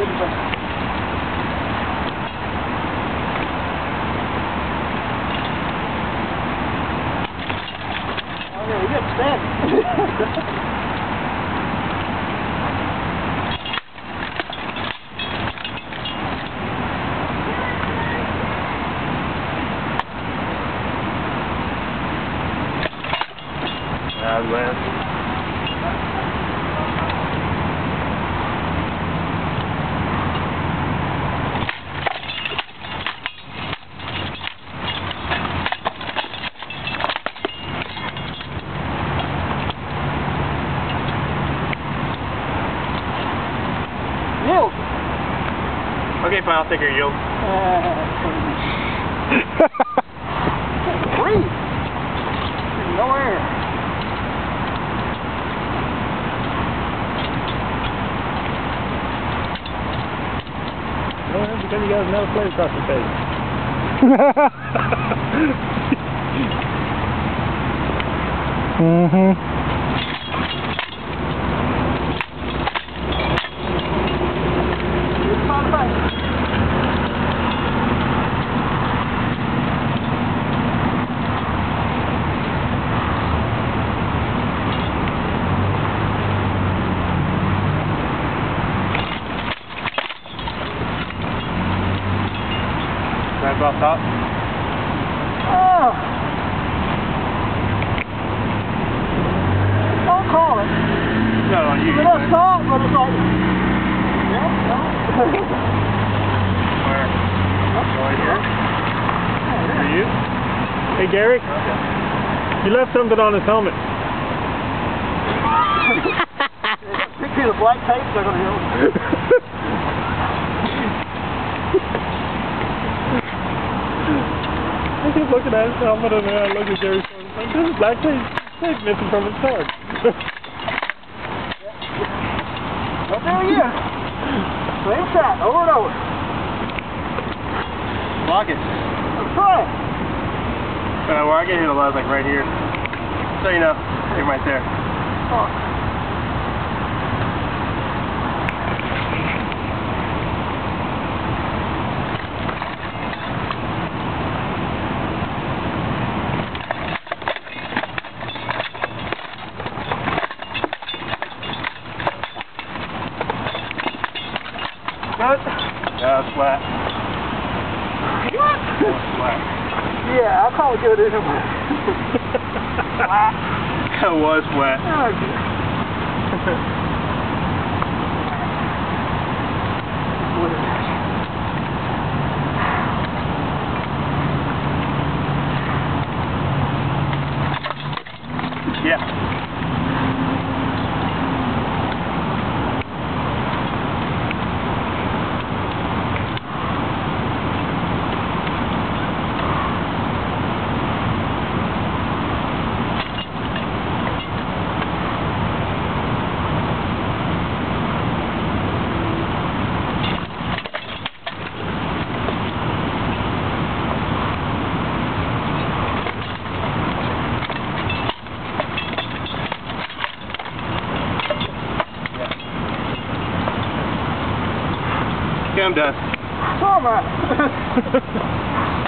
He upset. Okay, fine, I'll take your yield. Free! No air. No air because you got another plate across the face. Mm-hmm. Off top. Oh! Don't call it. No, no, you. It's not soft, but it's like. Yeah, no. Where? Oh, right here. Oh, for you. Hey, Gary. Okay. You left something on his helmet. Picture the black tape they're going to help. I keep looking at his helmet and then I look at Gary's phone and I'm like, this is black tape missing from his car. Yep. Right there he is. Same shot, over and over. Block it. Let's try it. Where I get hit a lot is like right here. So you know, you're right there. Oh. Yeah, it's flat. What? It's flat. Yeah, I'll call it good anyway. Flat. That was flat. Okay. Yeah. I'm done. Oh my.